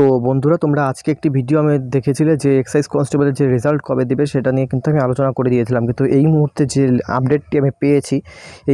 तो बंधुरा तुम्हारा आज के एक भिडियो हमें देखे जो एक्साइज कन्स्टेबल जो रेजल्ट कब देवे से क्योंकि हमें आलोचना कर दिए क्योंकि यही मुहूर्ते जो आपडेट्टी हमें पे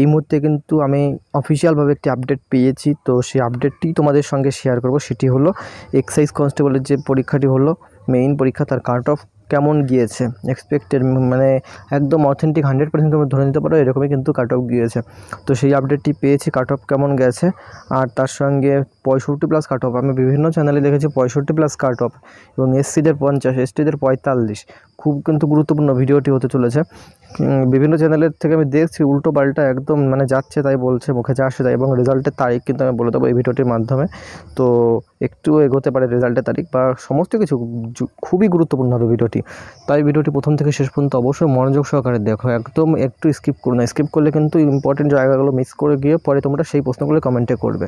मुहूर्ते क्योंकि हमें अफिसियल भाव एक आपडेट पे तो से आपडेट्टी तुम्हारे संगे शेयर करब से हलो एक्साइज कन्स्टेबल जो परीक्षाटी हलो मेन परीक्षा तर काट अफ केमन गए एक्सपेक्टेड मैंने एकदम अथेंटिक 100% तुम्हें धरे नीते पर एरकम क्योंकि काट अफ गए तो से आपडेट्टी पे काट अफ केमन गए और तार संगे 65+ काट अफ हमें विभिन्न चैनल देखे 65+ काट अफ और एस सी 50 एस टी 45 खूब क्योंकि गुरुत्वपूर्ण भिडियोटी होते चले विभिन्न चैनल देखी उल्टो पाल्टा एकदम मैंने जाच्छे ताई बोलछे मुखे जाच्छे ताई और रेजल्टर तारीख क्योंकि हमें बोले देव भिडियोटर माध्यमे तो एकटू एगोते पारे रेजल्टर तारीख बा समस्त किछु खूब ही गुरुत्वपूर्ण है भिडियोटी ताई भिडियोटी प्रथम थेके शेष पर्यन्त अवश्य मनोयोग सहकारे देखो एकदम एकटू स्किप करो ना स्किप करले किन्तु इम्पोर्टेंट जायगागुलो मिस करे गिये परे तोमरा सेई प्रश्नगुलो कमेंटे करबे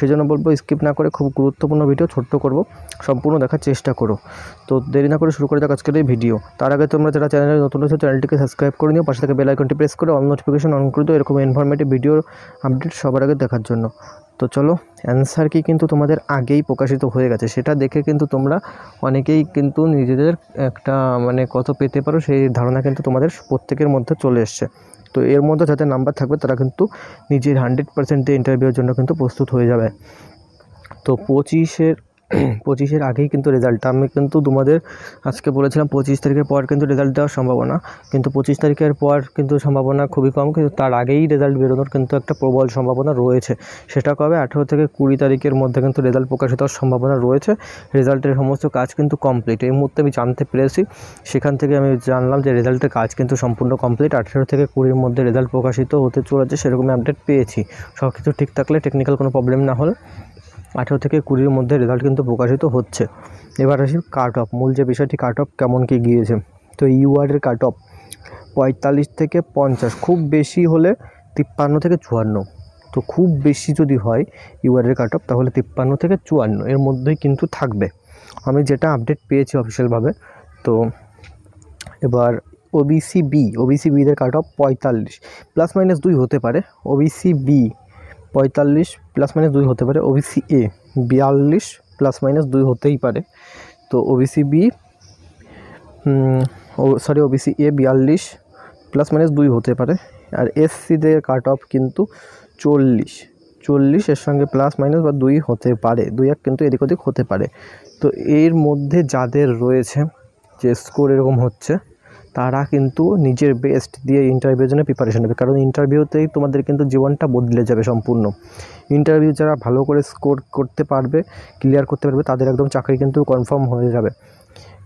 सेइजोन्नो बोलबो स्किप ना करे खूब गुरुत्वपूर्ण भिडियो छोट्ट करब सम्पूर्ण देखार चेष्टा करो तो देरी ना करे शुरू करे दाओ आजकेर एई भिडियो तार आगे तोमरा जारा चैनेले नतुन आछो चैनलटिके सबस्क्राइब कर নিও পাশে থেকে বেল আইকনটি প্রেস করে অল নোটিফিকেশন অন করে দাও এরকম ইনফরমেটিভ ভিডিও আপডেট সবার আগে দেখার জন্য তো চলো অ্যানসার কি কিন্তু তোমাদের আগেই প্রকাশিত হয়ে গেছে সেটা দেখে কিন্তু তোমরা অনেকেই কিন্তু নিজেদের একটা মানে কত পেতে পারো সেই ধারণা কিন্তু তোমাদের প্রত্যেকের মধ্যে চলে আসছে তো এর মধ্যে যাতে নাম্বার থাকবে তারা কিন্তু নিজের 100% দিয়ে ইন্টারভিউর জন্য কিন্তু প্রস্তুত হয়ে যাবে তো 25 आगे ही किन्तु रेजल्ट हमें किन्तु तुम्हारे आज के बोले 25 तारीख पर किन्तु रेजल्ट देवार सम्भावना किन्तु 25 तारीखेर पर किन्तु सम्भावना खूबी कम किन्तु तार आगेई रेजल्ट बेरोनोर किन्तु एक प्रबल सम्भावना रयेछे सेटा कबे 18 थेके 20 तारीखेर मध्य किन्तु रेजल्ट प्रकाशित होवार सम्भावना रयेछे रेजल्टेर समस्त काज किन्तु कमप्लीट एई मुहूर्ते आमि जानते पेरेछि सेखान थेके आमि जानलाम जे रेजल्टेर काज किन्तु सम्पूर्ण कमप्लीट 18 थेके 20 एर मध्य रेजल्ट प्रकाशित होते चलेछे सेरकम आपडेट पेयेछि सबकिछु ठीक थाकले टेक्निकल कोनो प्रब्लेम ना होले 18 थेके 20 एर मध्य रेजल्ट किन्तु प्रकाशित होच्छे एबार आसि काट अफ मूल जो विषयटी काट अफ केमन कि गिएछे तो इउआर काट अफ 45 थेके 50 खूब बेशी होले 53 थेके 54 तो खूब बेशी जदि हय इउआर काट अफ ताहले 53 थेके 54 एर मध्येई किन्तु थाकबे आमि जेटा आपडेट पेयेछि अफिशियल भावे तो एबार ओबीसी बी एर काट अफ 45 प्लस माइनस 2 होते पारे ओबीसी बी 45 प्लस माइनस 2 होते पारे ओबीसी ए 42 प्लस माइनस 2 होते ही पारे तो OBC B sorry OBC A 42 plus minus 2 होते पारे और एससी देर काट अफ किन्तु 40 एर संगे प्लस माइनस बा 2 होते पारे 2 एक किन्तु एदिक ओदिक होते पारे तो एर मध्य जादेर रयेछे जे स्कोर एरकम होच्छे तारा किन्तु निजेर बेस्ट दिए इंटरभिउर जोन्नो प्रिपारेशन नेबे कारण इंटरभिउतेई तोमादेर किन्तु जीवनटा बदले जाबे सम्पूर्ण इंटरभिउ जारा भालो करे स्कोर करते पारबे क्लियर करते पारबे तादेर एकदम चाकरी किन्तु कनफार्म हये जाबे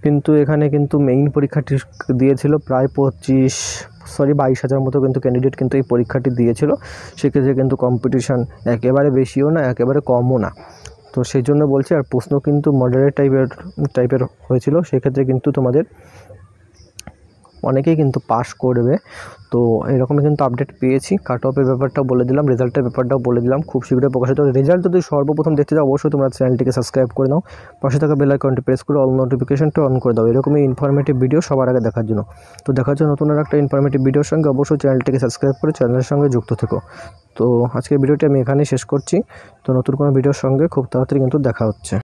किन्तु एखाने किन्तु मेइन परीक्षाटी दिएछिलो प्राय 22,000 मतो किन्तु कैंडिडेट किन्तु एई परीक्षाटी दिएछिलो सेई क्षेत्रे किन्तु कम्पिटिशन एकेबारे बेशिओ ना एकेबारे कमओ ना तो सेइजोन्नो बोलछि आर प्रश्न किन्तु मडरेट टाइपेर हयेछिलो सेई क्षेत्रे किन्तु तोमादेर अनेकेई किन्तु पास करबे तो एरकमई किन्तु आपडेट पेयेछि काट अफेर ब्यापारटाओ बोले दिलाम रेजाल्टेर ब्यापारटाओ बोले दिलाम खूब शीघ्रई प्रकाशित होबे रेजाल्ट यदि सर्वप्रथम देखते चाओ अवश्यई तोमरा चैनलटिके सबस्क्राइब करे नाओ पाशे थाका बेल आइकनटी प्रेस करे अल नोटिफिकेशनटा अन करे दाओ एरकमई इनफर्मेटिव भिडियो सबार आगे देखार जोन्नो तो देखा जाओ नतुन आरेकटा इनफर्मेटिव भिडियोर संगे अवश्यई चैनलटिके सबस्क्राइब करे चैनलेर संगे जुक्त थेको तो आजकेर भिडियोटी आमि एखानेई शेष करछि तो नतुन कोनो भिडियोर संगे खूब ताड़ाताड़ि किन्तु देखा हच्छे।